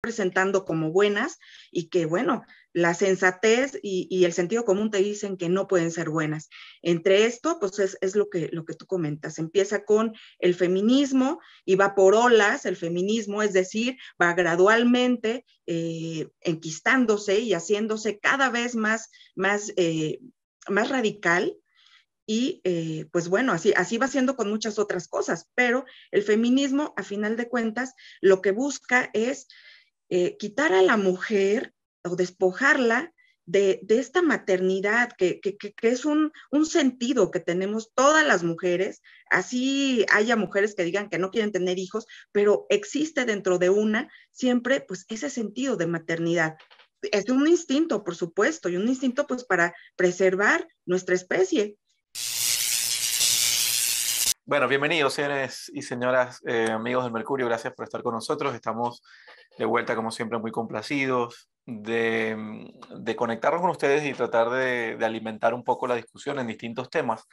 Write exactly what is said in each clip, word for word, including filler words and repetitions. presentando como buenas y que, bueno, la sensatez y, y el sentido común te dicen que no pueden ser buenas. Entre esto, pues es, es lo que, lo que tú comentas. Empieza con el feminismo y va por olas el feminismo, es decir, va gradualmente eh, enquistándose y haciéndose cada vez más, más, eh, más radical. Y eh, pues bueno, así, así va siendo con muchas otras cosas, pero el feminismo, a final de cuentas, lo que busca es eh, quitar a la mujer o despojarla de, de esta maternidad, que, que, que, que es un, un sentido que tenemos todas las mujeres. Así haya mujeres que digan que no quieren tener hijos, pero existe dentro de una siempre pues ese sentido de maternidad. Es un instinto, por supuesto, y un instinto pues para preservar nuestra especie. Bueno, bienvenidos señores y señoras, eh, amigos del Mercurio, gracias por estar con nosotros. Estamos de vuelta como siempre muy complacidos de, de conectarnos con ustedes y tratar de, de alimentar un poco la discusión en distintos temas.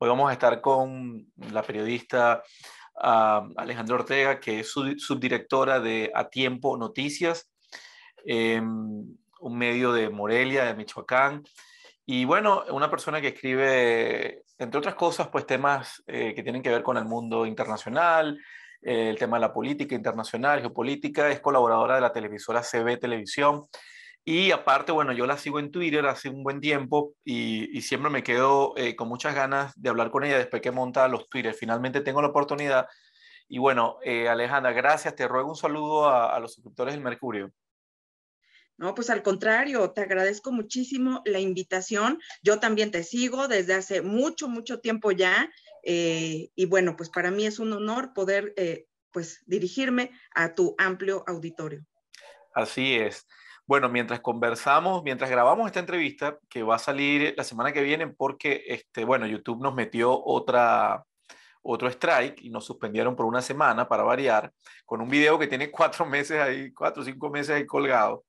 Hoy vamos a estar con la periodista uh, Alejandra Ortega, que es sub, subdirectora de A Tiempo Noticias, eh, un medio de Morelia, de Michoacán. Y bueno, una persona que escribe, entre otras cosas, pues temas eh, que tienen que ver con el mundo internacional, eh, el tema de la política internacional, geopolítica, es colaboradora de la televisora C B Televisión. Y aparte, bueno, yo la sigo en Twitter hace un buen tiempo y, y siempre me quedo eh, con muchas ganas de hablar con ella después que monta los Twitter. Finalmente tengo la oportunidad. Y bueno, eh, Alejandra, gracias. Te ruego un saludo a, a los suscriptores del Mercurio. No, pues al contrario, te agradezco muchísimo la invitación. Yo también te sigo desde hace mucho, mucho tiempo ya. Eh, y bueno, pues para mí es un honor poder eh, pues dirigirme a tu amplio auditorio. Así es. Bueno, mientras conversamos, mientras grabamos esta entrevista, que va a salir la semana que viene porque, este, bueno, YouTube nos metió otra... otro strike y nos suspendieron por una semana para variar, con un video que tiene cuatro meses ahí, cuatro o cinco meses ahí colgado.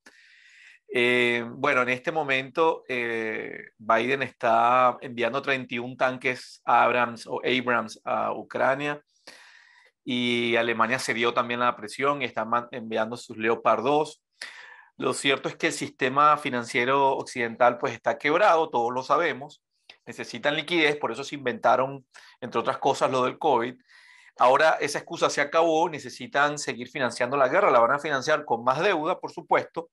Eh, bueno, en este momento eh, Biden está enviando treinta y un tanques Abrams o Abrams a Ucrania y Alemania cedió también a la presión y está enviando sus Leopard dos. Lo cierto es que el sistema financiero occidental pues está quebrado, todos lo sabemos. Necesitan liquidez, por eso se inventaron, entre otras cosas, lo del COVID. Ahora esa excusa se acabó, necesitan seguir financiando la guerra, la van a financiar con más deuda, por supuesto,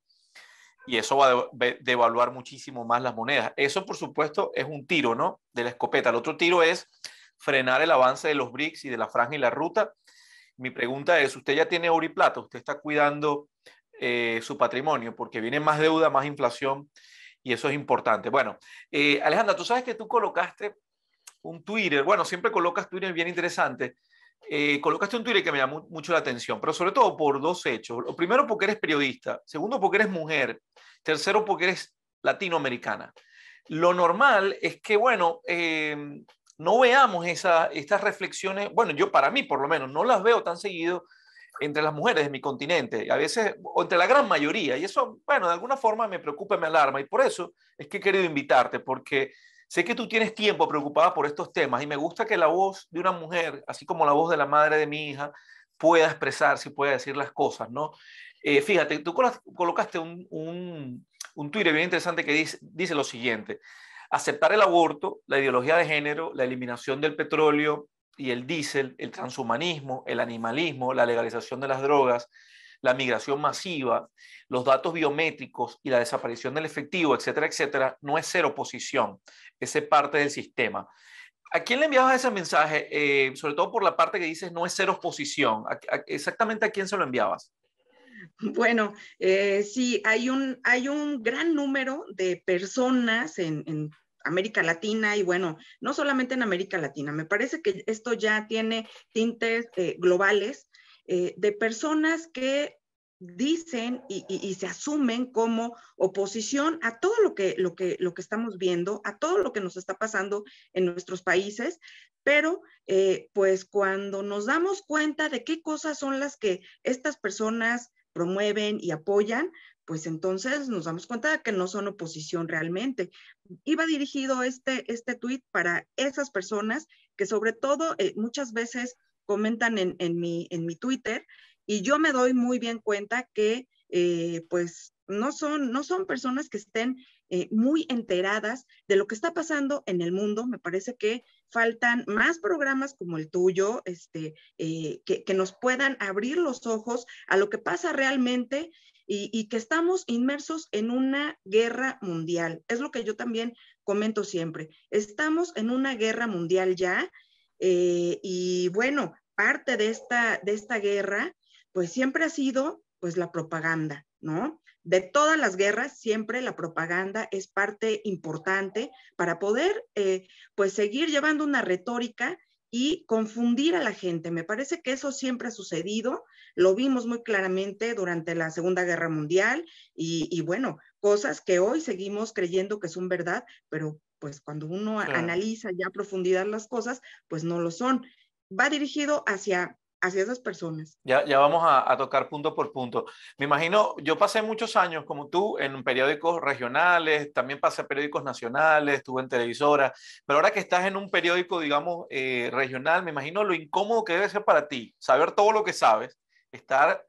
y eso va a devaluar muchísimo más las monedas. Eso, por supuesto, es un tiro, ¿no?, de la escopeta. El otro tiro es frenar el avance de los brics y de la franja y la ruta. Mi pregunta es, usted ya tiene oro y plata, usted está cuidando eh, su patrimonio, porque viene más deuda, más inflación, y eso es importante. Bueno, eh, Alejandra, tú sabes que tú colocaste un Twitter, bueno, siempre colocas Twitter bien interesante, eh, colocaste un Twitter que me llamó mucho la atención, pero sobre todo por dos hechos. Lo primero, porque eres periodista. Segundo, porque eres mujer. Tercero, porque eres latinoamericana. Lo normal es que, bueno, eh, no veamos esa, estas reflexiones, bueno, yo para mí por lo menos, no las veo tan seguido entre las mujeres de mi continente, a veces, o entre la gran mayoría, y eso, bueno, de alguna forma me preocupa, me alarma, y por eso es que he querido invitarte, porque sé que tú tienes tiempo preocupada por estos temas, y me gusta que la voz de una mujer, así como la voz de la madre de mi hija, pueda expresarse y pueda decir las cosas, ¿no? Eh, fíjate, tú colocaste un, un, un Twitter bien interesante que dice, dice lo siguiente: aceptar el aborto, la ideología de género, la eliminación del petróleo y el diésel, el transhumanismo, el animalismo, la legalización de las drogas, la migración masiva, los datos biométricos y la desaparición del efectivo, etcétera, etcétera, no es ser oposición, es ser parte del sistema. ¿A quién le enviabas ese mensaje? Eh, sobre todo por la parte que dices no es ser oposición. ¿A, a, exactamente a quién se lo enviabas? Bueno, eh, sí, hay un, hay un gran número de personas en... en... América Latina y bueno, no solamente en América Latina, me parece que esto ya tiene tintes eh, globales eh, de personas que dicen y, y, y se asumen como oposición a todo lo que, lo que, lo que estamos viendo, a todo lo que nos está pasando en nuestros países, pero eh, pues cuando nos damos cuenta de qué cosas son las que estas personas promueven y apoyan, pues entonces nos damos cuenta de que no son oposición realmente. Iba dirigido este, este tuit para esas personas que sobre todo eh, muchas veces comentan en, en, mi, en mi Twitter y yo me doy muy bien cuenta que eh, pues no son, no son personas que estén eh, muy enteradas de lo que está pasando en el mundo. Me parece que faltan más programas como el tuyo, este, eh, que, que nos puedan abrir los ojos a lo que pasa realmente y, y que estamos inmersos en una guerra mundial. Es lo que yo también comento siempre. Estamos en una guerra mundial ya eh, y bueno, parte de esta, de esta guerra pues siempre ha sido pues la propaganda, ¿no? De todas las guerras, siempre la propaganda es parte importante para poder eh, pues seguir llevando una retórica y confundir a la gente. Me parece que eso siempre ha sucedido, lo vimos muy claramente durante la Segunda Guerra Mundial y, y bueno, cosas que hoy seguimos creyendo que son verdad, pero pues cuando uno [S2] Claro. [S1] Analiza ya a profundidad las cosas, pues no lo son. Va dirigido hacia... hacia esas personas. Ya, ya vamos a, a tocar punto por punto. Me imagino, yo pasé muchos años como tú en periódicos regionales, también pasé a periódicos nacionales, estuve en televisora, pero ahora que estás en un periódico, digamos, eh, regional, me imagino lo incómodo que debe ser para ti, saber todo lo que sabes, estar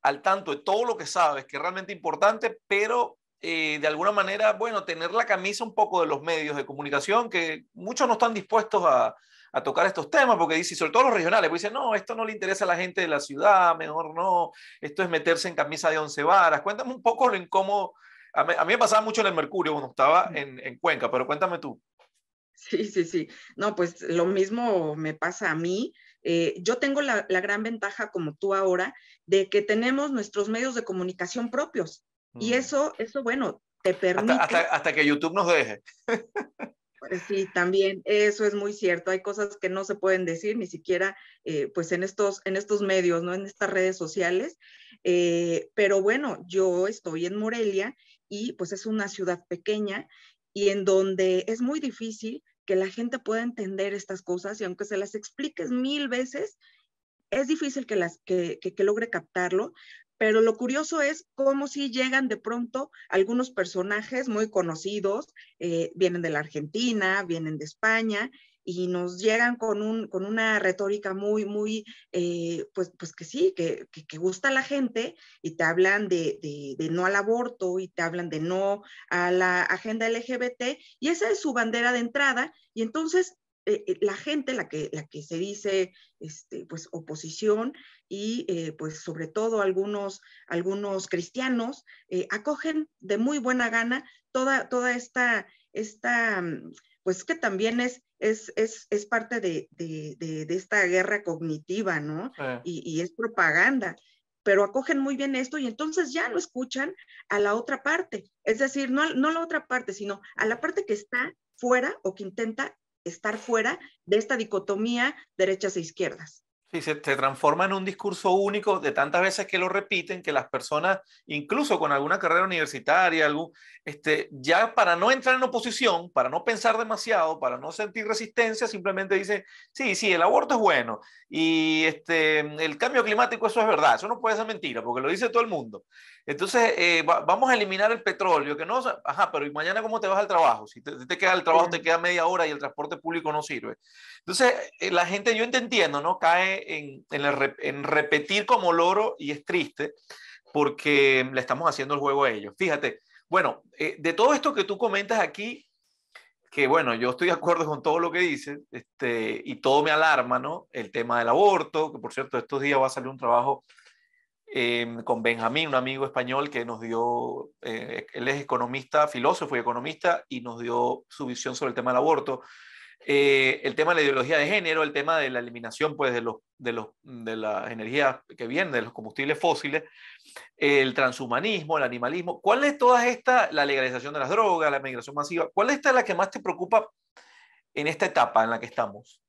al tanto de todo lo que sabes, que es realmente importante, pero eh, de alguna manera, bueno, tener la camisa un poco de los medios de comunicación, que muchos no están dispuestos a... a tocar estos temas, porque dice, sobre todo los regionales, pues dicen, no, esto no le interesa a la gente de la ciudad, mejor no, esto es meterse en camisa de once varas. Cuéntame un poco lo incómodo. A mí, a mí me pasaba mucho en El Mercurio cuando estaba en, en Cuenca, pero cuéntame tú. Sí, sí, sí. No, pues lo mismo me pasa a mí. Eh, yo tengo la, la gran ventaja, como tú ahora, de que tenemos nuestros medios de comunicación propios. Mm. Y eso, eso, bueno, te permite... Hasta, hasta, hasta que YouTube nos deje. Sí, también, eso es muy cierto. Hay cosas que no se pueden decir, ni siquiera eh, pues en estos, en estos medios, ¿no? En estas redes sociales. Eh, pero bueno, yo estoy en Morelia y pues es una ciudad pequeña y en donde es muy difícil que la gente pueda entender estas cosas y aunque se las expliques mil veces, es difícil que, las, que, que, que logre captarlo. Pero lo curioso es cómo si llegan de pronto algunos personajes muy conocidos, eh, vienen de la Argentina, vienen de España, y nos llegan con, un, con una retórica muy, muy, eh, pues, pues que sí, que, que, que gusta a la gente, y te hablan de, de, de no al aborto, y te hablan de no a la agenda L G B T, y esa es su bandera de entrada, y entonces... Eh, eh, la gente, la que, la que se dice este, pues, oposición y eh, pues sobre todo algunos, algunos cristianos eh, acogen de muy buena gana toda, toda esta, esta, pues que también es, es, es, es parte de, de, de, de esta guerra cognitiva, ¿no? Eh. Y, y es propaganda, pero acogen muy bien esto y entonces ya no escuchan a la otra parte, es decir, no, no a la otra parte, sino a la parte que está fuera o que intenta estar fuera de esta dicotomía derechas e izquierdas. Sí, se, se transforma en un discurso único de tantas veces que lo repiten, que las personas, incluso con alguna carrera universitaria, algún, este, ya para no entrar en oposición, para no pensar demasiado, para no sentir resistencia, simplemente dicen, sí, sí, el aborto es bueno, y este, el cambio climático, eso es verdad, eso no puede ser mentira, porque lo dice todo el mundo. Entonces, eh, va, vamos a eliminar el petróleo, que no, ajá, pero ¿y mañana cómo te vas al trabajo? Si te, te queda el trabajo, sí, te queda media hora y el transporte público no sirve. Entonces, eh, la gente, yo te entiendo, ¿no? Cae En, en, el, en repetir como loro y es triste porque le estamos haciendo el juego a ellos. Fíjate, bueno, eh, de todo esto que tú comentas aquí, que bueno, yo estoy de acuerdo con todo lo que dices, este, y todo me alarma, ¿no? El tema del aborto, que por cierto estos días va a salir un trabajo eh, con Benjamín, un amigo español que nos dio, eh, él es economista, filósofo y economista, y nos dio su visión sobre el tema del aborto. Eh, el tema de la ideología de género, el tema de la eliminación pues, de, los, de, los, de las energías que vienen, de los combustibles fósiles, el transhumanismo, el animalismo. ¿Cuál es toda esta, la legalización de las drogas, la migración masiva? ¿Cuál es esta la que más te preocupa en esta etapa en la que estamos?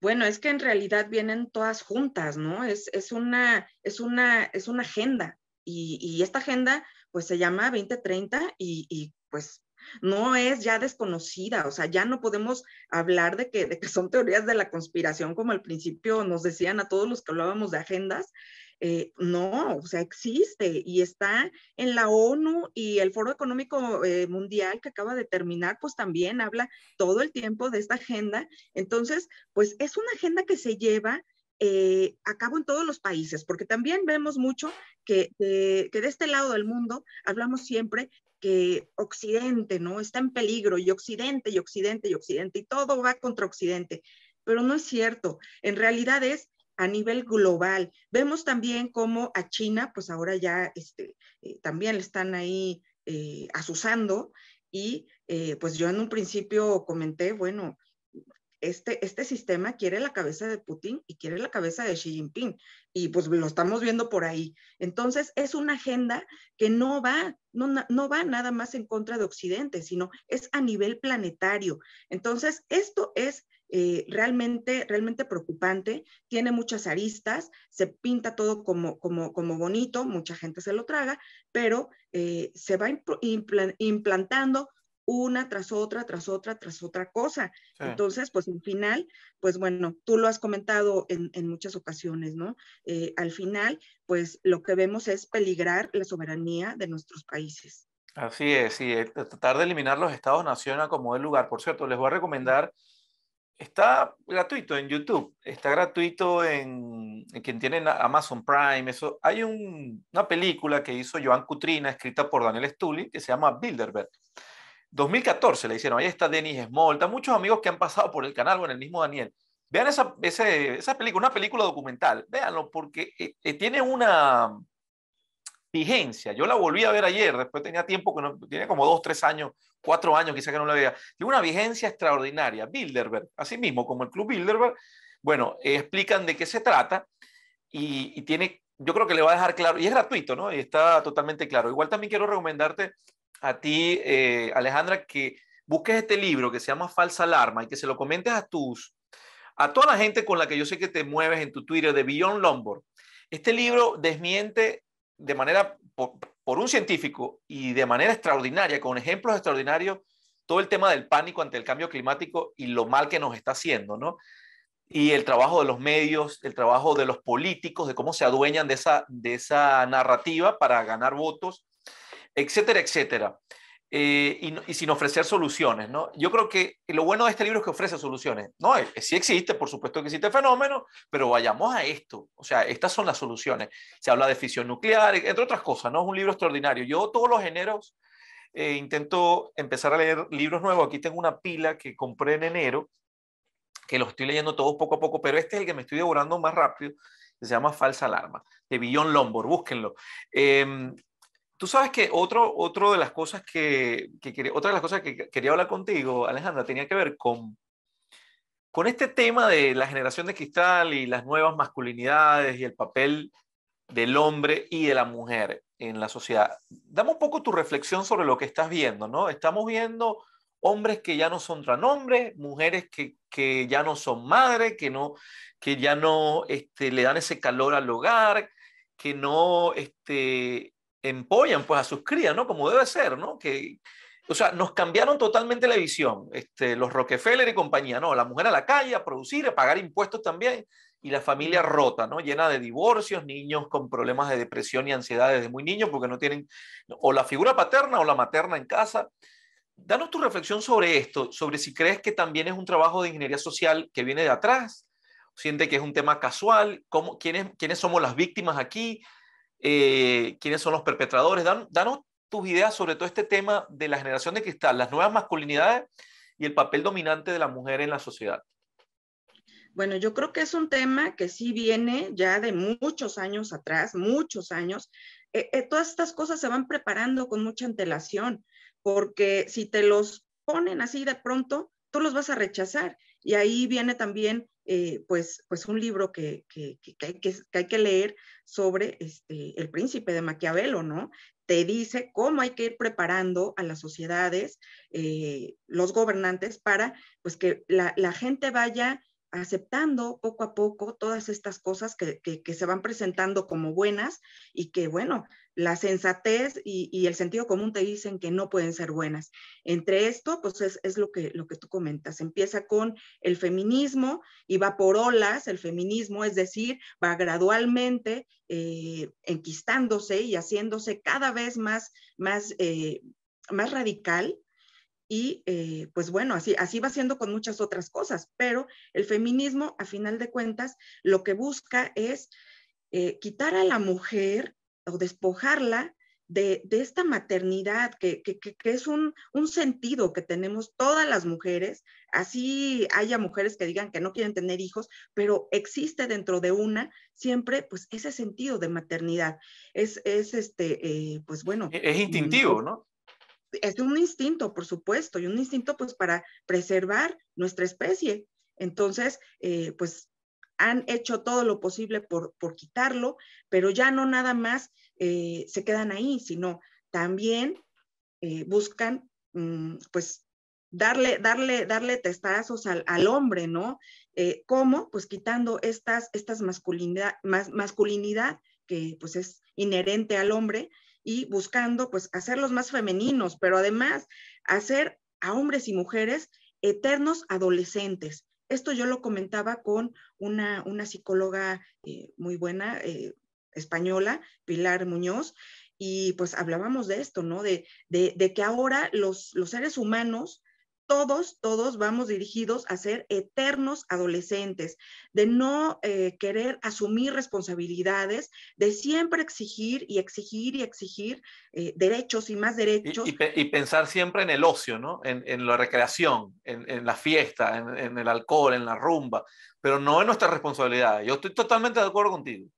Bueno, es que en realidad vienen todas juntas, ¿no? Es, es, una, es, una, es una agenda y, y esta agenda pues, se llama veinte treinta y, y pues... no es ya desconocida, o sea, ya no podemos hablar de que, de que son teorías de la conspiración, como al principio nos decían a todos los que hablábamos de agendas. Eh, no, o sea, existe y está en la ONU y el Foro Económico eh, Mundial que acaba de terminar, pues también habla todo el tiempo de esta agenda. Entonces, pues es una agenda que se lleva eh, a cabo en todos los países, porque también vemos mucho que, eh, que de este lado del mundo hablamos siempre que Occidente, ¿no?, está en peligro, y Occidente, y Occidente, y Occidente, y todo va contra Occidente, pero no es cierto. En realidad es a nivel global. Vemos también cómo a China, pues ahora ya este, eh, también le están ahí eh, asusando, y eh, pues yo en un principio comenté, bueno, Este, este sistema quiere la cabeza de Putin y quiere la cabeza de Xi Jinping, y pues lo estamos viendo por ahí. Entonces es una agenda que no va, no, no va nada más en contra de Occidente, sino es a nivel planetario. Entonces esto es eh, realmente, realmente preocupante, tiene muchas aristas, se pinta todo como, como, como bonito, mucha gente se lo traga, pero eh, se va impl- implantando una tras otra, tras otra, tras otra cosa. Sí. Entonces, pues al final, pues bueno, tú lo has comentado en, en muchas ocasiones, ¿no? Eh, al final, pues lo que vemos es peligrar la soberanía de nuestros países. Así es, y tratar de eliminar los estados-nación a como del lugar. Por cierto, les voy a recomendar, está gratuito en YouTube, está gratuito en, en quien tiene Amazon Prime, eso. Hay un, una película que hizo Joan Cutrina, escrita por Daniel Stulli, que se llama Bilderberg. dos mil catorce le hicieron, ahí está Denis Smolta, muchos amigos que han pasado por el canal, bueno, el mismo Daniel. Vean esa, ese, esa película, una película documental, véanlo, porque eh, tiene una vigencia. Yo la volví a ver ayer, después tenía tiempo, que no, tenía como dos, tres años, cuatro años quizá que no la veía. Tiene una vigencia extraordinaria. Bilderberg, así mismo, como el Club Bilderberg, bueno, eh, explican de qué se trata y, y tiene, yo creo que le va a dejar claro, y es gratuito, ¿no? Y está totalmente claro. Igual también quiero recomendarte a ti, eh, Alejandra, que busques este libro que se llama Falsa Alarma y que se lo comentes a tus, a toda la gente con la que yo sé que te mueves en tu Twitter, de Bjorn Lomborg. Este libro desmiente de manera, por, por un científico y de manera extraordinaria, con ejemplos extraordinarios, todo el tema del pánico ante el cambio climático y lo mal que nos está haciendo, ¿no? Y el trabajo de los medios, el trabajo de los políticos, de cómo se adueñan de esa, de esa narrativa para ganar votos, etcétera, etcétera, eh, y, y sin ofrecer soluciones, ¿no? Yo creo que lo bueno de este libro es que ofrece soluciones, ¿no? Es, es, sí existe, por supuesto que existe el fenómeno, pero vayamos a esto, o sea, estas son las soluciones. Se habla de fisión nuclear, entre otras cosas, ¿no? Es un libro extraordinario. Yo todos los eneros eh, intento empezar a leer libros nuevos. Aquí tengo una pila que compré en enero, que los estoy leyendo todos poco a poco, pero este es el que me estoy devorando más rápido, que se llama Falsa Alarma, de Bjorn Lomborg, búsquenlo. Eh, Tú sabes que otro, otro de las cosas que, que, otra de las cosas que quería hablar contigo, Alejandra, tenía que ver con, con este tema de la generación de cristal y las nuevas masculinidades y el papel del hombre y de la mujer en la sociedad. Dame un poco tu reflexión sobre lo que estás viendo, ¿no? Estamos viendo hombres que ya no son tan hombres, mujeres que, que ya no son madres, que, no, que ya no este, le dan ese calor al hogar, que no... Este, empollan pues a sus crías, ¿no? Como debe ser, ¿no? Que, o sea, nos cambiaron totalmente la visión, este, los Rockefeller y compañía, ¿no? La mujer a la calle, a producir, a pagar impuestos también, y la familia rota, ¿no? Llena de divorcios, niños con problemas de depresión y ansiedad desde muy niños porque no tienen o la figura paterna o la materna en casa. Danos tu reflexión sobre esto, sobre si crees que también es un trabajo de ingeniería social que viene de atrás, siente que es un tema casual, ¿cómo, quiénes, quiénes somos las víctimas aquí? Eh, ¿Quiénes son los perpetradores? Dan, danos tus ideas sobre todo este tema de la generación de cristal, las nuevas masculinidades y el papel dominante de la mujer en la sociedad. Bueno, yo creo que es un tema que sí viene ya de muchos años atrás, muchos años. Eh, eh, todas estas cosas se van preparando con mucha antelación, porque si te los ponen así de pronto, tú los vas a rechazar. Y ahí viene también Eh, pues, pues un libro que, que, que, que, hay que, que hay que leer sobre este, El Príncipe de Maquiavelo, ¿no? Te dice cómo hay que ir preparando a las sociedades, eh, los gobernantes, para pues, que la, la gente vaya aceptando poco a poco todas estas cosas que, que, que se van presentando como buenas y que, bueno, la sensatez y, y el sentido común te dicen que no pueden ser buenas. Entre esto, pues es, es lo, que, lo que tú comentas. Empieza con el feminismo y va por olas el feminismo, es decir, va gradualmente eh, enquistándose y haciéndose cada vez más, más, eh, más radical. y eh, pues bueno, así, así va siendo con muchas otras cosas, pero el feminismo, a final de cuentas, lo que busca es eh, quitar a la mujer o despojarla de, de esta maternidad, que, que, que, que es un, un sentido que tenemos todas las mujeres. Así haya mujeres que digan que no quieren tener hijos, pero existe dentro de una siempre pues ese sentido de maternidad. Es, es este, eh, pues bueno. Es instintivo, ¿no? Es un instinto, por supuesto, y un instinto pues para preservar nuestra especie. Entonces, eh, pues han hecho todo lo posible por, por quitarlo, pero ya no nada más eh, se quedan ahí, sino también eh, buscan mmm, pues darle, darle, darle testazos al, al hombre, ¿no? Eh, ¿Cómo? Pues quitando estas, estas masculinidad, mas, masculinidad que pues es inherente al hombre, y buscando pues hacerlos más femeninos, pero además hacer a hombres y mujeres eternos adolescentes. Esto yo lo comentaba con una, una psicóloga eh, muy buena, eh, española, Pilar Muñoz, y pues hablábamos de esto, ¿no? De, de, de que ahora los, los seres humanos, todos, todos vamos dirigidos a ser eternos adolescentes, de no eh, querer asumir responsabilidades, de siempre exigir y exigir y exigir eh, derechos y más derechos. Y, y, y pensar siempre en el ocio, ¿no? En, en la recreación, en, en la fiesta, en, en el alcohol, en la rumba, pero no en nuestras responsabilidades. Yo estoy totalmente de acuerdo contigo.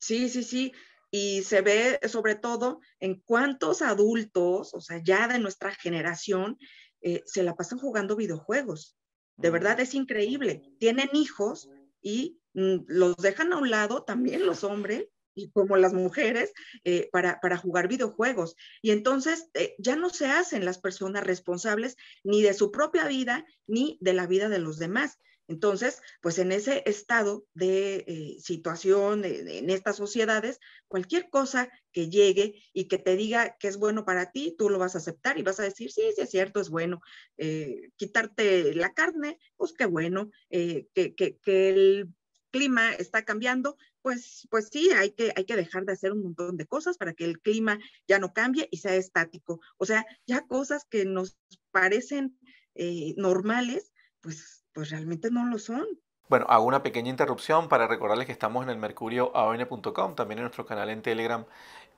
Sí, sí, sí. Y se ve sobre todo en cuántos adultos, o sea, ya de nuestra generación, Eh, se la pasan jugando videojuegos. De verdad es increíble. Tienen hijos y mm, los dejan a un lado, también los hombres y como las mujeres, eh, para, para jugar videojuegos. Y entonces eh, ya no se hacen las personas responsables ni de su propia vida ni de la vida de los demás. Entonces, pues en ese estado de eh, situación, de, de, en estas sociedades, cualquier cosa que llegue y que te diga que es bueno para ti, tú lo vas a aceptar y vas a decir, sí, sí es cierto, es bueno. Eh, quitarte la carne, pues qué bueno. Eh, que, que, que el clima está cambiando, pues, pues sí, hay que, hay que dejar de hacer un montón de cosas para que el clima ya no cambie y sea estático. O sea, ya cosas que nos parecen eh, normales, pues, pues realmente no lo son. Bueno, hago una pequeña interrupción para recordarles que estamos en el mercurio a o n punto com, también en nuestro canal en Telegram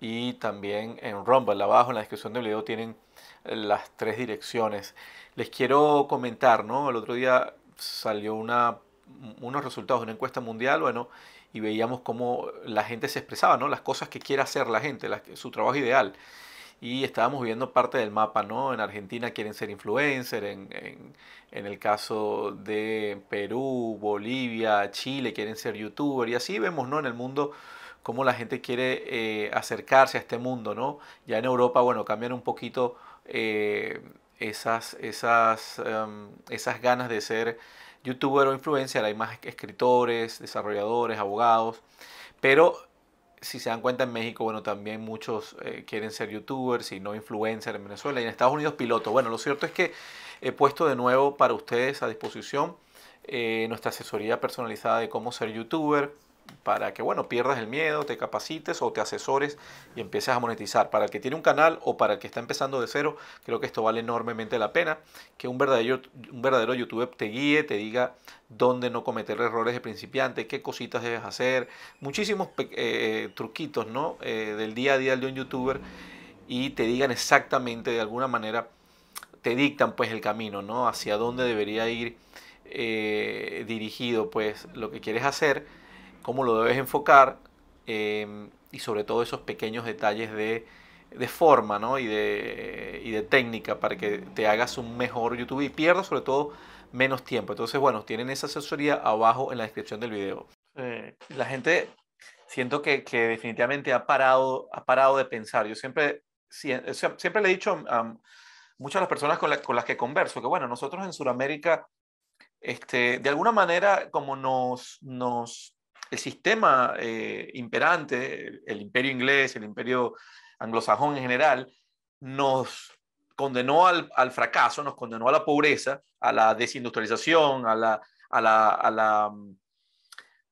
y también en Rumble. Abajo en la descripción del video tienen las tres direcciones. Les quiero comentar, ¿no? El otro día salió una, unos resultados de una encuesta mundial, bueno, y veíamos cómo la gente se expresaba, ¿no? Las cosas que quiere hacer la gente, la, su trabajo ideal. Y estábamos viendo parte del mapa, ¿no? En Argentina quieren ser influencer, en, en, en el caso de Perú, Bolivia, Chile quieren ser youtuber. Y así vemos, ¿no? En el mundo cómo la gente quiere eh, acercarse a este mundo, ¿no? Ya en Europa, bueno, cambian un poquito eh, esas, esas, um, esas ganas de ser youtuber o influencer. Hay más escritores, desarrolladores, abogados, pero si se dan cuenta, en México, bueno, también muchos eh, quieren ser youtubers y no influencers en Venezuela. Y en Estados Unidos, pilotos. Bueno, lo cierto es que he puesto de nuevo para ustedes a disposición eh, nuestra asesoría personalizada de cómo ser youtuber, para que, bueno, pierdas el miedo, te capacites o te asesores y empieces a monetizar. Para el que tiene un canal o para el que está empezando de cero, creo que esto vale enormemente la pena. Que un verdadero, un verdadero youtuber te guíe, te diga dónde no cometer errores de principiante, qué cositas debes hacer. Muchísimos eh, truquitos, ¿no? Eh, del día a día de un youtuber, y te digan exactamente, de alguna manera, te dictan pues el camino, ¿no? Hacia dónde debería ir eh, dirigido pues lo que quieres hacer, cómo lo debes enfocar, eh, y sobre todo esos pequeños detalles de, de forma, ¿no? y, de, y de técnica, para que te hagas un mejor youtuber y pierdas sobre todo menos tiempo. Entonces, bueno, tienen esa asesoría abajo en la descripción del video. Eh, la gente, siento que, que definitivamente ha parado, ha parado de pensar. Yo siempre, siempre, siempre le he dicho a muchas de las personas con, la, con las que converso que, bueno, nosotros en Sudamérica, este, de alguna manera, como nos... nos el sistema eh, imperante, el imperio inglés, el imperio anglosajón en general, nos condenó al, al fracaso, nos condenó a la pobreza, a la desindustrialización, a, la, a, la, a, la,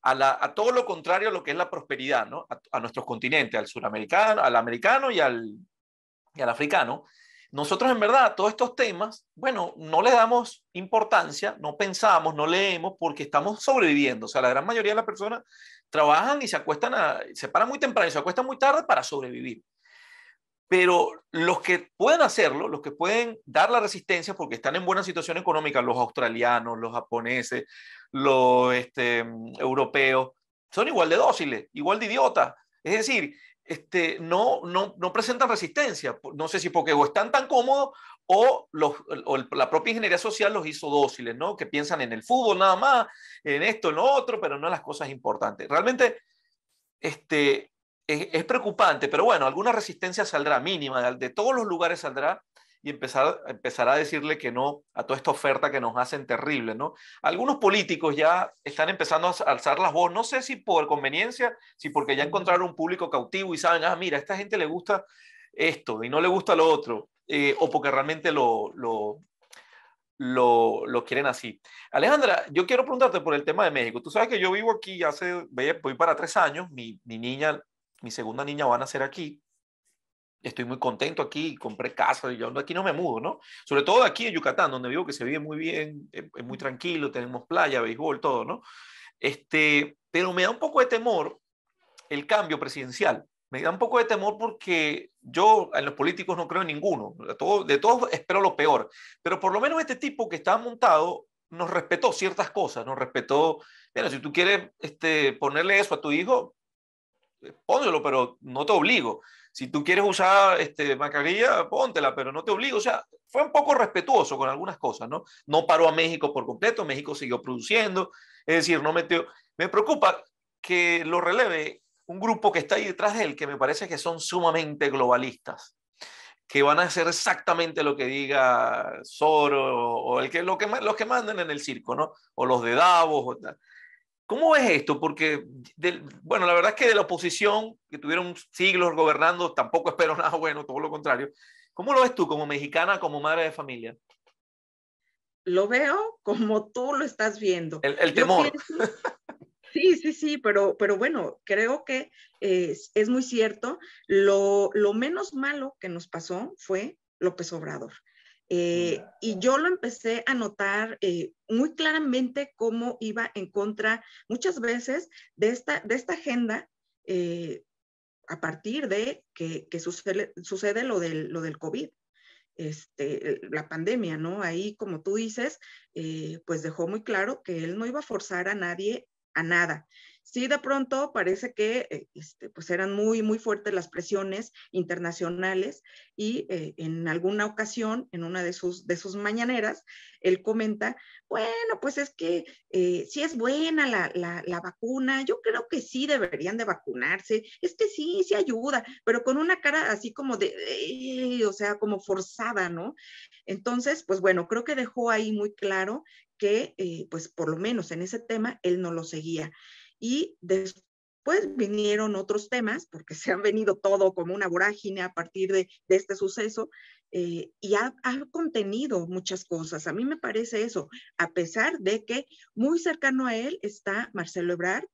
a, la, a todo lo contrario a lo que es la prosperidad, ¿no? A, a nuestros continentes, al suramericano, al americano y al, y al africano. Nosotros en verdad a todos estos temas, bueno, no le damos importancia, no pensamos, no leemos porque estamos sobreviviendo. O sea, la gran mayoría de las personas trabajan y se acuestan, a, se paran muy temprano y se acuestan muy tarde para sobrevivir. Pero los que pueden hacerlo, los que pueden dar la resistencia porque están en buena situación económica, los australianos, los japoneses, los este, europeos, son igual de dóciles, igual de idiotas. Es decir, este, no, no, no presentan resistencia. No sé si porque o están tan cómodos o, los, o el, la propia ingeniería social los hizo dóciles, ¿no? Que piensan en el fútbol nada más, en esto, en lo otro, pero no en las cosas importantes. Realmente este, es, es preocupante, pero bueno, alguna resistencia saldrá mínima, de todos los lugares saldrá y empezar, empezará a decirle que no a toda esta oferta que nos hacen terrible, ¿no? Algunos políticos ya están empezando a alzar las voces, no sé si por conveniencia, si porque ya encontraron un público cautivo y saben, ah, mira, a esta gente le gusta esto y no le gusta lo otro, eh, o porque realmente lo, lo, lo, lo quieren así. Alejandra, yo quiero preguntarte por el tema de México. Tú sabes que yo vivo aquí, hace, voy para tres años, mi, mi niña, mi segunda niña va a nacer aquí. Estoy muy contento aquí, compré casa, yo aquí no me mudo, ¿no? Sobre todo aquí en Yucatán, donde vivo, que se vive muy bien, es muy tranquilo, tenemos playa, béisbol, todo, ¿no? Este, pero me da un poco de temor el cambio presidencial. Me da un poco de temor porque yo en los políticos no creo en ninguno. De todos, de todos espero lo peor. Pero por lo menos este tipo que estaba montado nos respetó ciertas cosas, nos respetó. Bueno, si tú quieres este, ponerle eso a tu hijo, pónselo, pero no te obligo. Si tú quieres usar este, mascarilla, póntela, pero no te obligo. O sea, fue un poco respetuoso con algunas cosas, ¿no? No paró a México por completo, México siguió produciendo, es decir, no metió... Me preocupa que lo releve un grupo que está ahí detrás de él, que me parece que son sumamente globalistas, que van a hacer exactamente lo que diga Soro, o el que, lo que, los que mandan en el circo, ¿no? O los de Davos, o tal. ¿Cómo ves esto? Porque, de, bueno, la verdad es que de la oposición, que tuvieron siglos gobernando, tampoco espero nada bueno, todo lo contrario. ¿Cómo lo ves tú como mexicana, como madre de familia? Lo veo como tú lo estás viendo. El, el temor. Pienso, sí, sí, sí, pero, pero bueno, creo que es, es muy cierto. Lo, lo menos malo que nos pasó fue López Obrador. Eh, y yo lo empecé a notar eh, muy claramente cómo iba en contra muchas veces de esta, de esta agenda eh, a partir de que, que sucede, sucede lo del, lo del COVID, este, la pandemia, ¿no? Ahí, como tú dices, eh, pues dejó muy claro que él no iba a forzar a nadie a nada. Sí, de pronto parece que este, pues eran muy, muy fuertes las presiones internacionales y eh, en alguna ocasión, en una de sus, de sus mañaneras, él comenta, bueno, pues es que eh, sí es buena la, la, la vacuna, yo creo que sí deberían de vacunarse, es que sí, sí ayuda, pero con una cara así como de, eh, o sea, como forzada, ¿no? Entonces, pues bueno, creo que dejó ahí muy claro que, eh, pues por lo menos en ese tema, él no lo seguía. Y después vinieron otros temas, porque se han venido todo como una vorágine a partir de, de este suceso, eh, y ha, ha contenido muchas cosas. A mí me parece eso, a pesar de que muy cercano a él está Marcelo Ebrard,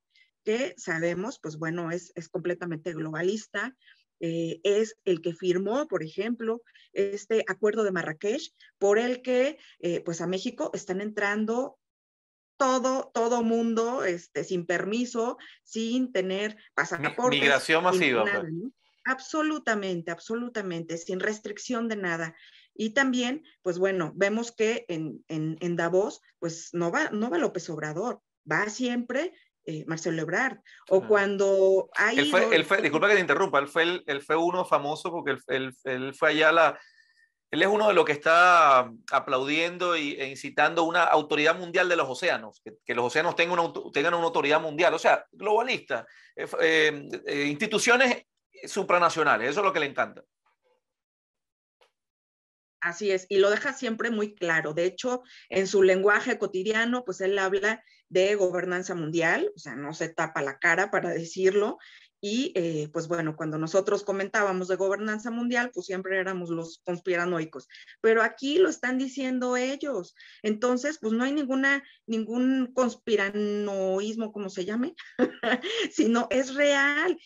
que sabemos, pues bueno, es, es completamente globalista, eh, es el que firmó, por ejemplo, este acuerdo de Marrakech, por el que eh, pues a México están entrando todo, todo mundo, este, sin permiso, sin tener pasaporte. Migración masiva. Nada, pues. ¿No? Absolutamente, absolutamente, sin restricción de nada. Y también, pues bueno, vemos que en, en, en Davos, pues no va, no va López Obrador, va siempre eh, Marcelo Ebrard. O ah. cuando hay... Él fue, él fue, disculpa que te interrumpa, él fue, el, él fue uno famoso porque él, él, él fue allá la... Él es uno de los que está aplaudiendo e incitando una autoridad mundial de los océanos, que, que los océanos tengan una, tengan una autoridad mundial, o sea, globalista, eh, eh, instituciones supranacionales, eso es lo que le encanta. Así es, y lo deja siempre muy claro. De hecho, en su lenguaje cotidiano, pues él habla de gobernanza mundial, o sea, no se tapa la cara para decirlo, Y eh, pues bueno, cuando nosotros comentábamos de gobernanza mundial, pues siempre éramos los conspiranoicos, pero aquí lo están diciendo ellos. Entonces, pues no hay ninguna, ningún conspiranoísmo, como se llame, sino es real.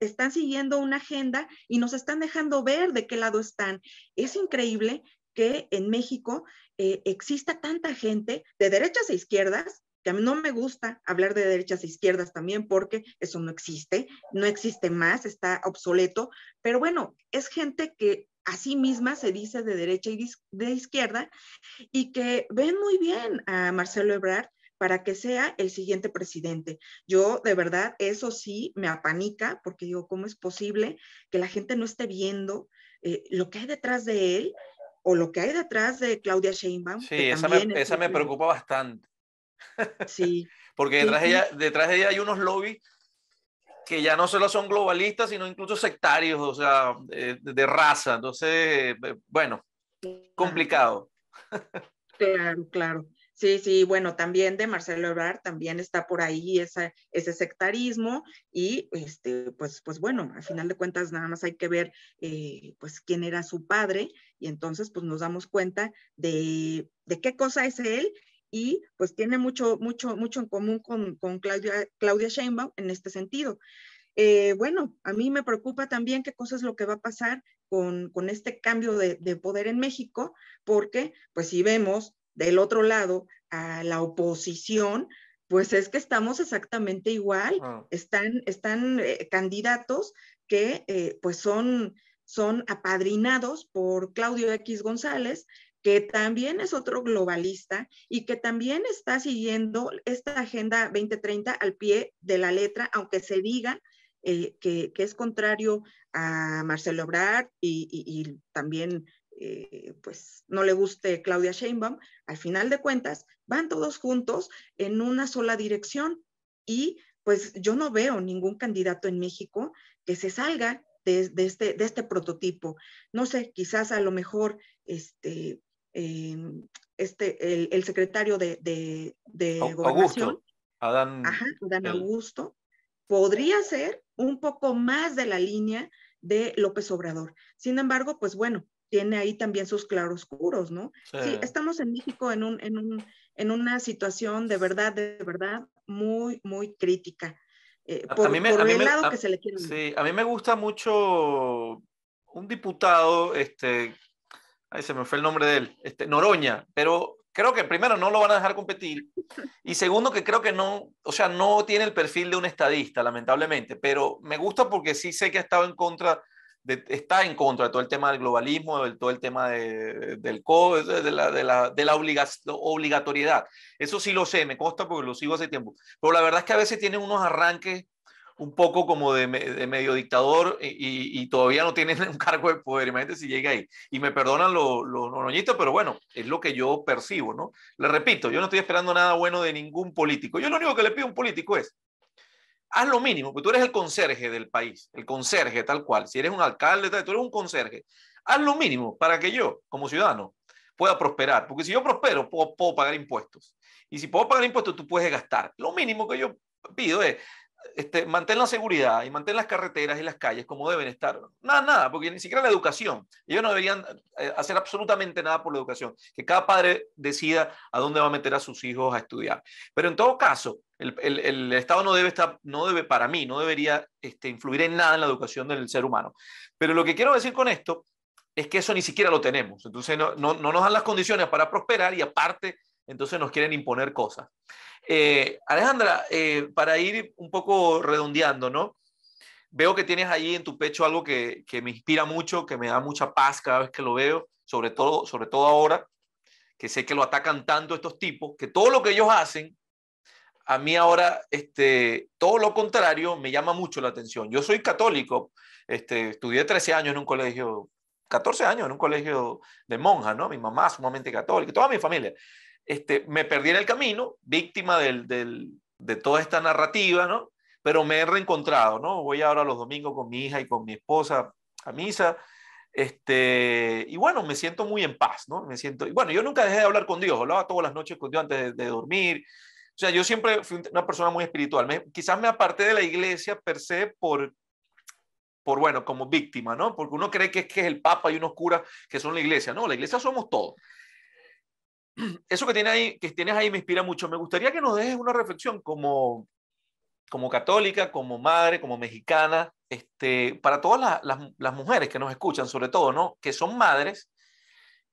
Están siguiendo una agenda y nos están dejando ver de qué lado están. Es increíble que en México eh, exista tanta gente de derechas e izquierdas, que a mí no me gusta hablar de derechas e izquierdas también, porque eso no existe, no existe más, está obsoleto, pero bueno, es gente que a sí misma se dice de derecha y de izquierda y que ven muy bien a Marcelo Ebrard para que sea el siguiente presidente. Yo, de verdad, eso sí me apanica, porque digo, ¿cómo es posible que la gente no esté viendo eh, lo que hay detrás de él o lo que hay detrás de Claudia Sheinbaum? Sí, esa me, es esa me preocupa bastante. Sí. Porque detrás, sí, sí. De ella, detrás de ella hay unos lobbies que ya no solo son globalistas, sino incluso sectarios, o sea, de, de raza. Entonces, bueno, complicado. Claro, claro. Sí, sí, bueno, también de Marcelo Ebrard también está por ahí esa, ese sectarismo y este, pues, pues bueno, a final de cuentas nada más hay que ver eh, pues quién era su padre y entonces pues nos damos cuenta de, de qué cosa es él. Y pues tiene mucho, mucho, mucho en común con, con Claudia, Claudia Sheinbaum en este sentido. Eh, bueno, a mí me preocupa también qué cosa es lo que va a pasar con, con este cambio de, de poder en México, porque pues si vemos del otro lado a la oposición, pues es que estamos exactamente igual. Ah. Están, están eh, candidatos que eh, pues son, son apadrinados por Claudio X González, que también es otro globalista y que también está siguiendo esta Agenda veinte treinta al pie de la letra, aunque se diga eh, que, que es contrario a Marcelo Ebrard y, y, y también eh, pues no le guste Claudia Sheinbaum. Al final de cuentas, van todos juntos en una sola dirección y pues yo no veo ningún candidato en México que se salga de, de, este, de este prototipo. No sé, quizás a lo mejor este... Eh, este, el, el secretario de, de, de Augusto, Gobernación, Adán, ajá, Adán el... Augusto, podría ser un poco más de la línea de López Obrador. Sin embargo, pues bueno, tiene ahí también sus claroscuros, ¿no? Sí, sí, estamos en México en, un, en, un, en una situación de verdad, de verdad, muy, muy crítica. Eh, por, a mí me, por a el mí lado me, a, que se le quiere. Sí, a mí me gusta mucho un diputado, este... Ay, se me fue el nombre de él, este, Noroña, pero creo que primero no lo van a dejar competir y segundo que creo que no, o sea, no tiene el perfil de un estadista, lamentablemente, pero me gusta porque sí sé que ha estado en contra, de, está en contra de todo el tema del globalismo, de todo el tema de, del COVID, de la, de la, de la obligatoriedad. Eso sí lo sé, me consta porque lo sigo hace tiempo, pero la verdad es que a veces tiene unos arranques un poco como de, de medio dictador y, y, y todavía no tienen un cargo de poder, imagínate si llega ahí. Y me perdonan los noroñistas, pero bueno, es lo que yo percibo, ¿no? Le repito, yo no estoy esperando nada bueno de ningún político. Yo lo único que le pido a un político es, haz lo mínimo, porque tú eres el conserje del país, el conserje tal cual. Si eres un alcalde, tal, tú eres un conserje. Haz lo mínimo para que yo, como ciudadano, pueda prosperar. Porque si yo prospero, puedo, puedo pagar impuestos. Y si puedo pagar impuestos, tú puedes gastar. Lo mínimo que yo pido es... Este, mantén la seguridad y mantén las carreteras y las calles como deben estar. Nada, nada, porque ni siquiera la educación. Ellos no deberían hacer absolutamente nada por la educación. Que cada padre decida a dónde va a meter a sus hijos a estudiar. Pero en todo caso, el, el, el Estado no debe estar, no debe, para mí, no debería este, influir en nada en la educación del ser humano. Pero lo que quiero decir con esto es que eso ni siquiera lo tenemos. Entonces no, no, no nos dan las condiciones para prosperar y aparte, entonces nos quieren imponer cosas. Eh, Alejandra, eh, para ir un poco redondeando, ¿no? Veo que tienes ahí en tu pecho algo que, que me inspira mucho, que me da mucha paz cada vez que lo veo, sobre todo, sobre todo ahora, que sé que lo atacan tanto estos tipos, que todo lo que ellos hacen, a mí ahora, este, todo lo contrario, me llama mucho la atención. Yo soy católico, este, estudié trece años en un colegio, catorce años en un colegio de monjas, ¿no? Mi mamá sumamente católica, toda mi familia. Este, me perdí en el camino, víctima del, del, de toda esta narrativa, ¿no? Pero me he reencontrado, ¿no? Voy ahora los domingos con mi hija y con mi esposa a misa, este, y bueno, me siento muy en paz, ¿no? Me siento, y bueno, yo nunca dejé de hablar con Dios, hablaba todas las noches con Dios antes de, de dormir, O sea, yo siempre fui una persona muy espiritual. Me, quizás me aparté de la iglesia per se por, por, bueno, como víctima, ¿no? Porque uno cree que es, que es el Papa y unos curas que son la iglesia. No, la iglesia somos todos. Eso que, tiene ahí, que tienes ahí me inspira mucho. Me gustaría que nos dejes una reflexión como, como católica, como madre, como mexicana, este, para todas las, las, las mujeres que nos escuchan, sobre todo, ¿no? Que son madres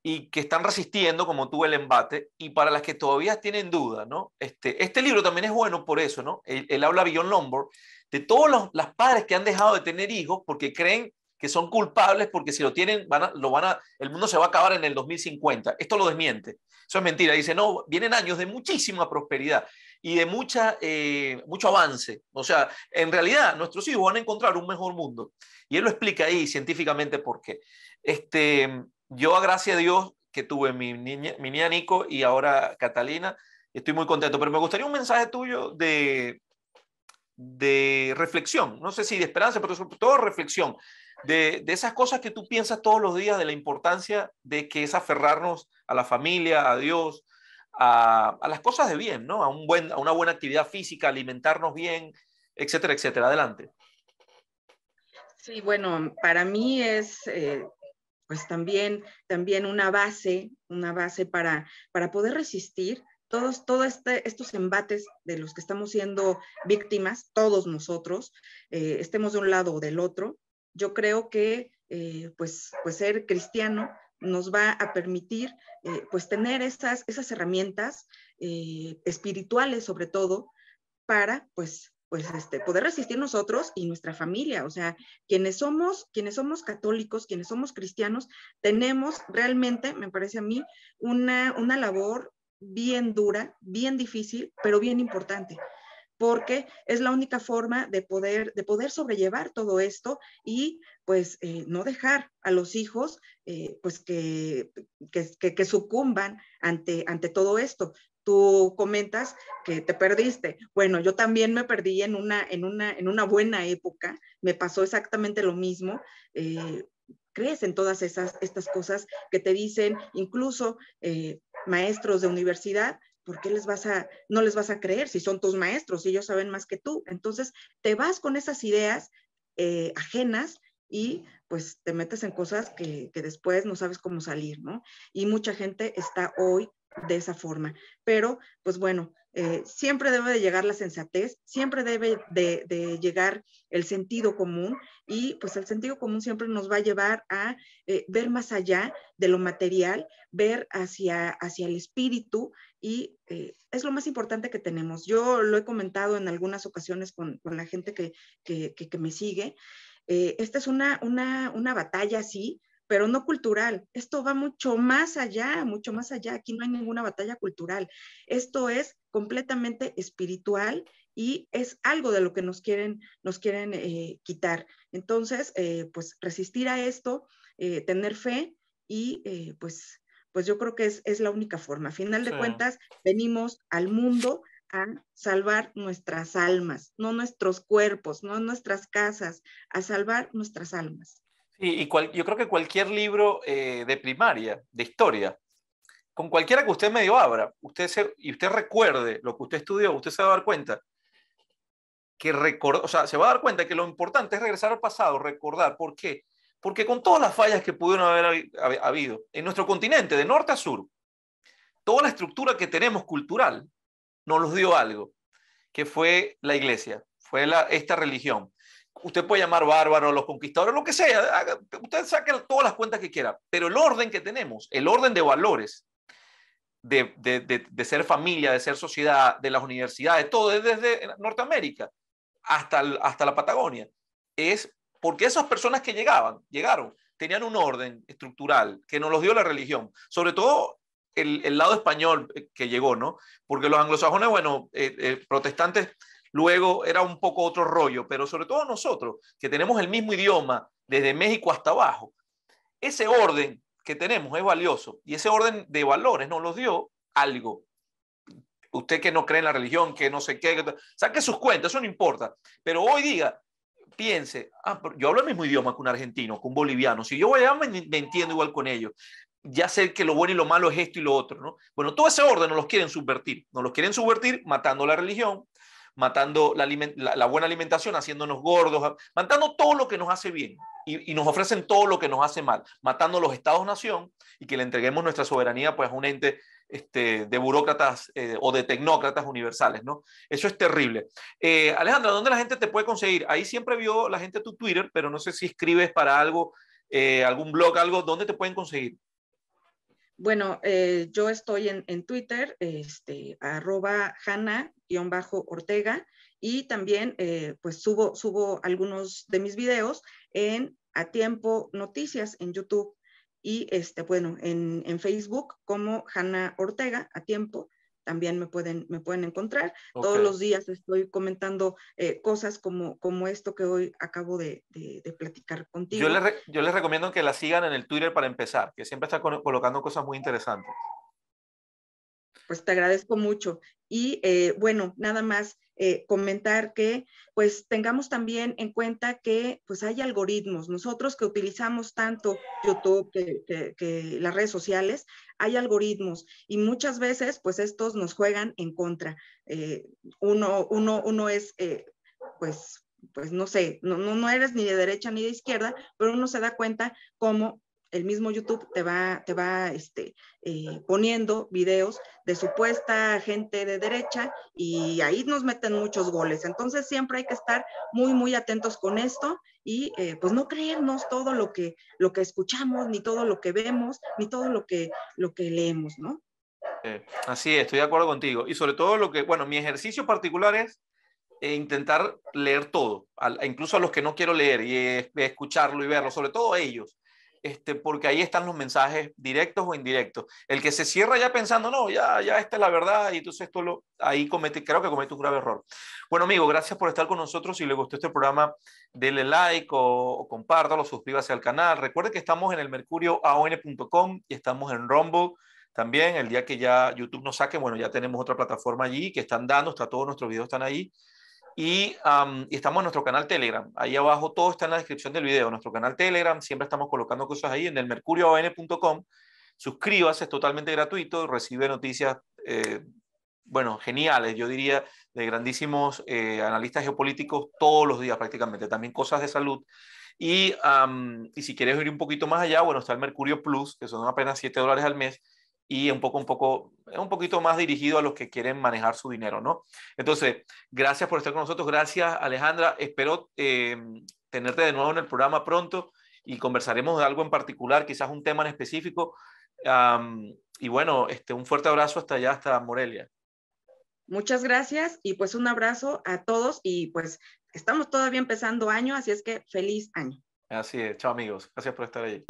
y que están resistiendo, como tú, el embate, y para las que todavía tienen dudas, ¿no? Este, este libro también es bueno por eso, ¿no? Él, él habla, Bjorn Lomborg, de todos los las padres que han dejado de tener hijos porque creen que son culpables, porque si lo tienen, van a, lo van a, el mundo se va a acabar en el dos mil cincuenta. Esto lo desmiente. Eso es mentira. Dice, no, vienen años de muchísima prosperidad y de mucha, eh, mucho avance. O sea, en realidad, nuestros hijos van a encontrar un mejor mundo. Y él lo explica ahí científicamente por qué. Este... Yo, gracias a Dios, que tuve mi niña, mi niña Nico y ahora Catalina, estoy muy contento. Pero me gustaría un mensaje tuyo de, de reflexión, no sé si de esperanza, pero sobre todo reflexión, de, de esas cosas que tú piensas todos los días, de la importancia de que es aferrarnos a la familia, a Dios, a, a las cosas de bien, ¿no? A, un buen, a una buena actividad física, alimentarnos bien, etcétera, etcétera. Adelante. Sí, bueno, para mí es... Eh... pues también, también una base, una base para, para poder resistir todos, todo este, estos embates de los que estamos siendo víctimas, todos nosotros, eh, estemos de un lado o del otro. Yo creo que eh, pues, pues ser cristiano nos va a permitir eh, pues tener esas, esas herramientas eh, espirituales, sobre todo, para pues, pues este, poder resistir nosotros y nuestra familia. O sea, quienes somos, quienes somos católicos, quienes somos cristianos, tenemos realmente, me parece a mí, una, una labor bien dura, bien difícil, pero bien importante, porque es la única forma de poder, de poder sobrellevar todo esto y pues eh, no dejar a los hijos eh, pues que, que, que, que sucumban ante, ante todo esto. Tú comentas que te perdiste. Bueno, yo también me perdí en una, en una, en una buena época. Me pasó exactamente lo mismo. Eh, crees en todas esas, estas cosas que te dicen, incluso eh, maestros de universidad. ¿Por qué les vas a, no les vas a creer si son tus maestros, si ellos saben más que tú? Entonces, te vas con esas ideas eh, ajenas y pues te metes en cosas que, que después no sabes cómo salir, ¿no? Y mucha gente está hoy de esa forma, pero pues bueno, eh, siempre debe de llegar la sensatez, siempre debe de, de llegar el sentido común, y pues el sentido común siempre nos va a llevar a eh, ver más allá de lo material, ver hacia, hacia el espíritu, y eh, es lo más importante que tenemos. Yo lo he comentado en algunas ocasiones con, con la gente que, que, que, que me sigue. Eh, esta es una, una, una batalla, así, pero no cultural. Esto va mucho más allá, mucho más allá. Aquí no hay ninguna batalla cultural. Esto es completamente espiritual y es algo de lo que nos quieren, nos quieren eh, quitar. Entonces, eh, pues resistir a esto, eh, tener fe y eh, pues, pues yo creo que es, es la única forma. A final de sí. cuentas, venimos al mundo a salvar nuestras almas, no nuestros cuerpos, no nuestras casas, a salvar nuestras almas. Y, y cual, yo creo que cualquier libro eh, de primaria, de historia, con cualquiera que usted medio abra, usted se, y usted recuerde lo que usted estudió, usted se va a dar cuenta que record, o sea, se va a dar cuenta que lo importante es regresar al pasado, recordar. ¿Por qué? Porque con todas las fallas que pudieron haber habido en nuestro continente, de norte a sur, toda la estructura que tenemos cultural nos los dio algo, que fue la iglesia, fue la, esta religión. Usted puede llamar bárbaro, los conquistadores, lo que sea, haga, usted saque todas las cuentas que quiera, pero el orden que tenemos, el orden de valores, de, de, de, de ser familia, de ser sociedad, de las universidades, todo desde Norteamérica hasta, hasta la Patagonia, es porque esas personas que llegaban, llegaron, tenían un orden estructural que nos los dio la religión, sobre todo el, el lado español que llegó, ¿no? Porque los anglosajones, bueno, eh, eh, protestantes, luego era un poco otro rollo, pero sobre todo nosotros, que tenemos el mismo idioma desde México hasta abajo, ese orden que tenemos es valioso, y ese orden de valores nos los dio algo. Usted que no cree en la religión, que no sé qué, saque sus cuentas, eso no importa, pero hoy diga, piense, ah, yo hablo el mismo idioma que un argentino, que un boliviano, si yo voy allá me, me entiendo igual con ellos. ya sé que lo bueno y lo malo es esto y lo otro, ¿no? Bueno, todo ese orden nos los quieren subvertir. Nos los quieren subvertir matando la religión, matando la, la, la buena alimentación, haciéndonos gordos, matando todo lo que nos hace bien. Y, y nos ofrecen todo lo que nos hace mal, matando los estados-nación, y que le entreguemos nuestra soberanía pues, a un ente este, de burócratas eh, o de tecnócratas universales, ¿no? Eso es terrible. Eh, Alejandra, ¿dónde la gente te puede conseguir? Ahí siempre vio la gente tu Twitter, pero no sé si escribes para algo, eh, algún blog, algo. ¿Dónde te pueden conseguir? Bueno, eh, yo estoy en, en Twitter, este, arroba Hanna-Ortega, y también eh, pues subo, subo algunos de mis videos en A Tiempo Noticias en YouTube y este, bueno, en, en Facebook como Hanna Ortega, A Tiempo. También me pueden, me pueden encontrar. Okay. Todos los días estoy comentando eh, cosas como, como esto que hoy acabo de, de, de platicar contigo. Yo les, re, yo les recomiendo que la sigan en el Twitter para empezar, que siempre está con, colocando cosas muy interesantes. Pues te agradezco mucho. Y eh, bueno, nada más eh, comentar que pues tengamos también en cuenta que pues hay algoritmos. Nosotros que utilizamos tanto YouTube que, que, que las redes sociales, hay algoritmos y muchas veces pues estos nos juegan en contra. Eh, uno, uno, uno es eh, pues, pues no sé, no, no, no eres ni de derecha ni de izquierda, pero uno se da cuenta cómo el mismo YouTube te va, te va este, eh, poniendo videos de supuesta gente de derecha y ahí nos meten muchos goles. Entonces siempre hay que estar muy, muy atentos con esto y eh, pues no creernos todo lo que, lo que escuchamos, ni todo lo que vemos, ni todo lo que, lo que leemos, ¿no? Eh, así es, estoy de acuerdo contigo. Y sobre todo lo que, bueno, mi ejercicio particular es E intentar leer todo, a, incluso a los que no quiero leer y eh, escucharlo y verlo, sobre todo a ellos. Este, porque ahí están los mensajes directos o indirectos. El que se cierra ya pensando, no, ya, ya esta es la verdad, y entonces esto lo, ahí comete, creo que comete un grave error. Bueno, amigo, gracias por estar con nosotros. Si les gustó este programa, denle like o, o compártalo, suscríbase al canal. Recuerden que estamos en el mercurio a o n punto com y estamos en Rumble también. El día que ya YouTube nos saque, bueno, ya tenemos otra plataforma allí que están dando, está, todos nuestros videos están ahí. Y, um, y estamos en nuestro canal Telegram. Ahí abajo todo está en la descripción del video. Nuestro canal Telegram, siempre estamos colocando cosas ahí en el mercurio a o n punto com. Suscríbase, es totalmente gratuito. Recibe noticias, eh, bueno, geniales, yo diría, de grandísimos eh, analistas geopolíticos todos los días prácticamente. También cosas de salud. Y, um, y si quieres ir un poquito más allá, bueno, está el Mercurio Plus, que son apenas siete dólares al mes. Y un poco, un poco, un poquito más dirigido a los que quieren manejar su dinero, ¿no? Entonces, gracias por estar con nosotros. Gracias, Alejandra. Espero eh, tenerte de nuevo en el programa pronto y conversaremos de algo en particular, quizás un tema en específico. Um, y bueno, este, un fuerte abrazo hasta allá, hasta Morelia. Muchas gracias y pues un abrazo a todos y pues estamos todavía empezando año, así es que feliz año. Así es. Chao, amigos. Gracias por estar ahí.